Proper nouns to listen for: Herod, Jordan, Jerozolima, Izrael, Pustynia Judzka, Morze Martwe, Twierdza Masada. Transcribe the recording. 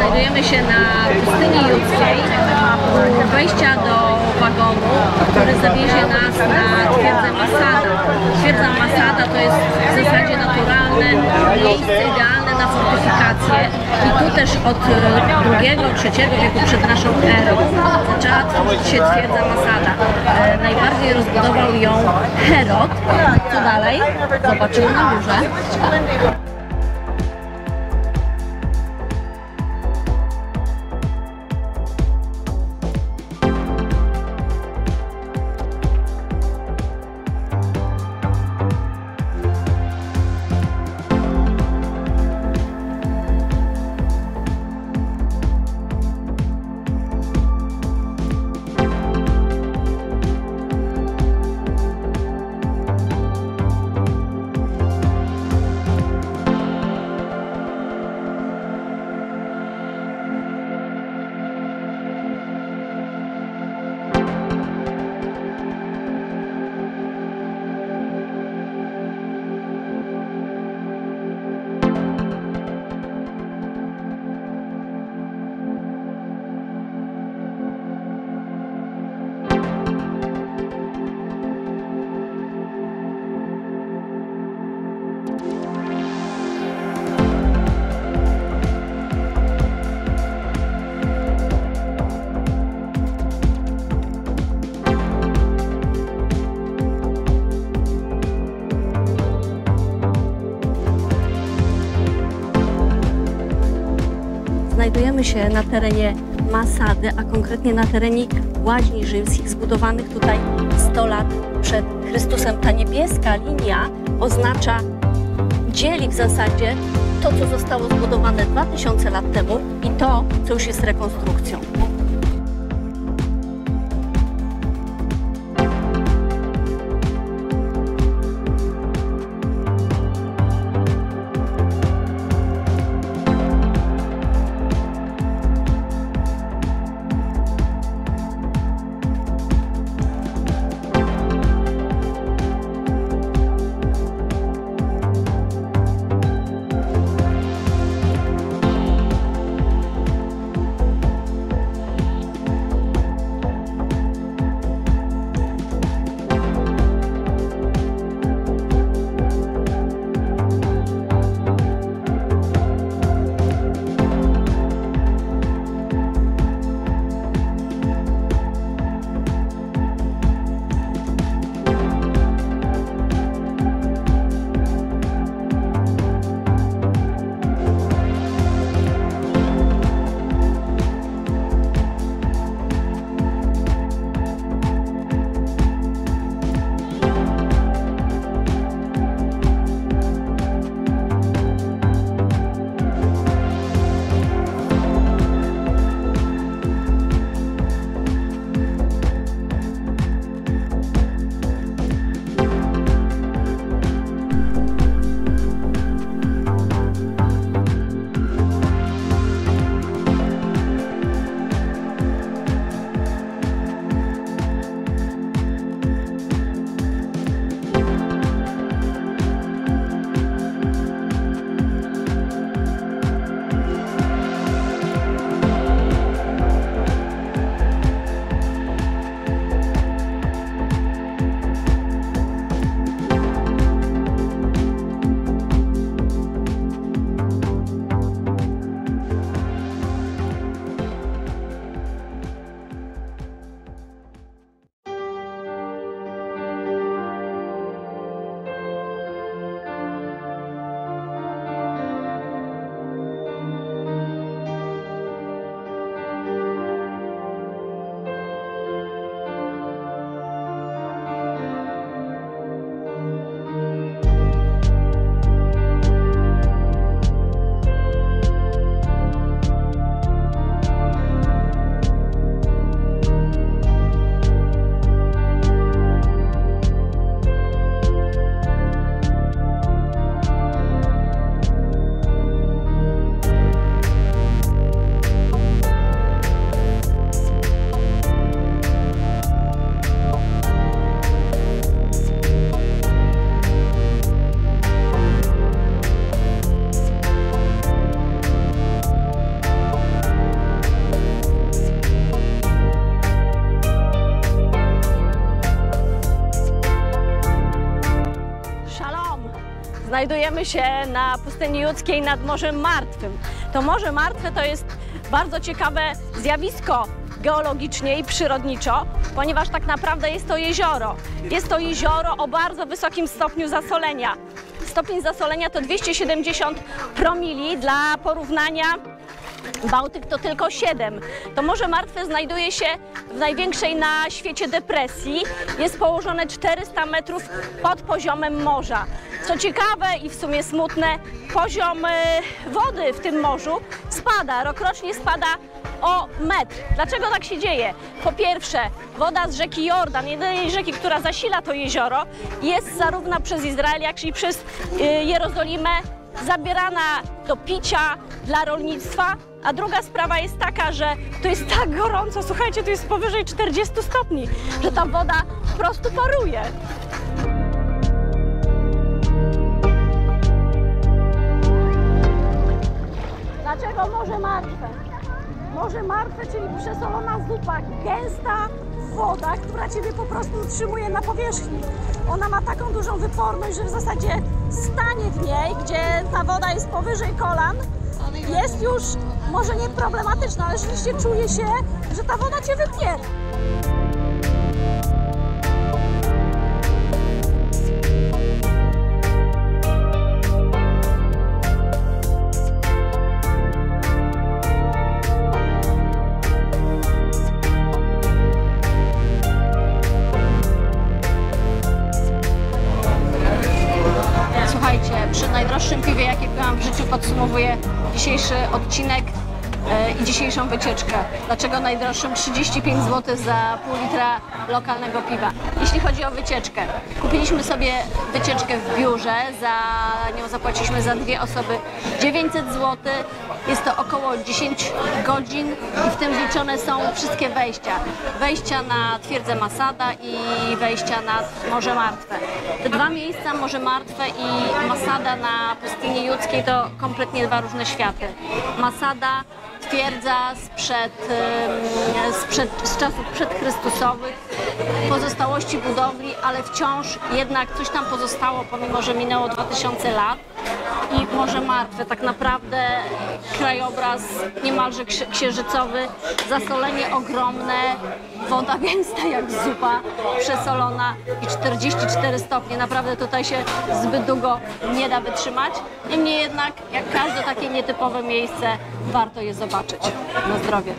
Znajdujemy się na Pustyni Judzkiej, u wejścia do wagonu, który zawiezie nas na Twierdzę Masada. Twierdza Masada to jest w zasadzie naturalne miejsce idealne na fortyfikacje i tu też od II-III wieku przed naszą erą zaczęła tworzyć się Twierdza Masada. Najbardziej rozbudował ją Herod. Co dalej? Zobaczymy na górze. Znajdujemy się na terenie Masady, a konkretnie na terenie łaźni rzymskich zbudowanych tutaj 100 lat przed Chrystusem. Ta niebieska linia oznacza, dzieli w zasadzie to, co zostało zbudowane 2000 lat temu i to, co już jest rekonstrukcją. znajdujemy się na Pustyni Judzkiej nad Morzem Martwym. To Morze Martwe to jest bardzo ciekawe zjawisko geologicznie i przyrodniczo, ponieważ tak naprawdę jest to jezioro. Jest to jezioro o bardzo wysokim stopniu zasolenia. Stopień zasolenia to 270 promili, dla porównania Bałtyk to tylko 7. To Morze Martwe znajduje się w największej na świecie depresji. Jest położone 400 metrów pod poziomem morza. Co ciekawe i w sumie smutne, poziom wody w tym morzu spada, rokrocznie spada o metr. Dlaczego tak się dzieje? Po pierwsze, woda z rzeki Jordan, jedynej rzeki, która zasila to jezioro, jest zarówno przez Izrael, jak i przez Jerozolimę zabierana do picia dla rolnictwa. A druga sprawa jest taka, że tu jest tak gorąco, słuchajcie, tu jest powyżej 40 stopni, że ta woda po prostu paruje. Dlaczego Morze Martwe? Morze Martwe, czyli przesolona zupa, gęsta woda, która Ciebie po prostu utrzymuje na powierzchni. Ona ma taką dużą wyporność, że w zasadzie stanie w niej, gdzie ta woda jest powyżej kolan, jest już może nie problematyczna, ale rzeczywiście czuje się, że ta woda Cię wypiera. Podsumowuję dzisiejszy odcinek i dzisiejszą wycieczkę. Dlaczego najdroższym 35 zł za pół litra lokalnego piwa. Jeśli chodzi o wycieczkę, kupiliśmy sobie wycieczkę w biurze, za nią zapłaciliśmy za dwie osoby 900 zł. Jest to około 10 godzin i w tym wliczone są wszystkie wejścia. Wejścia na Twierdzę Masada i wejścia na Morze Martwe. Te dwa miejsca, Morze Martwe i Masada na Pustyni Judzkiej, to kompletnie dwa różne światy. Masada, twierdza z czasów przedchrystusowych, pozostałości budowli, ale wciąż jednak coś tam pozostało, pomimo że minęło 2000 lat. I Morze Martwe, tak naprawdę krajobraz niemalże księżycowy, zasolenie ogromne, woda gęsta jak zupa, przesolona i 44 stopnie. Naprawdę tutaj się zbyt długo nie da wytrzymać. Niemniej jednak, jak każde takie nietypowe miejsce, warto je zobaczyć. Na zdrowie.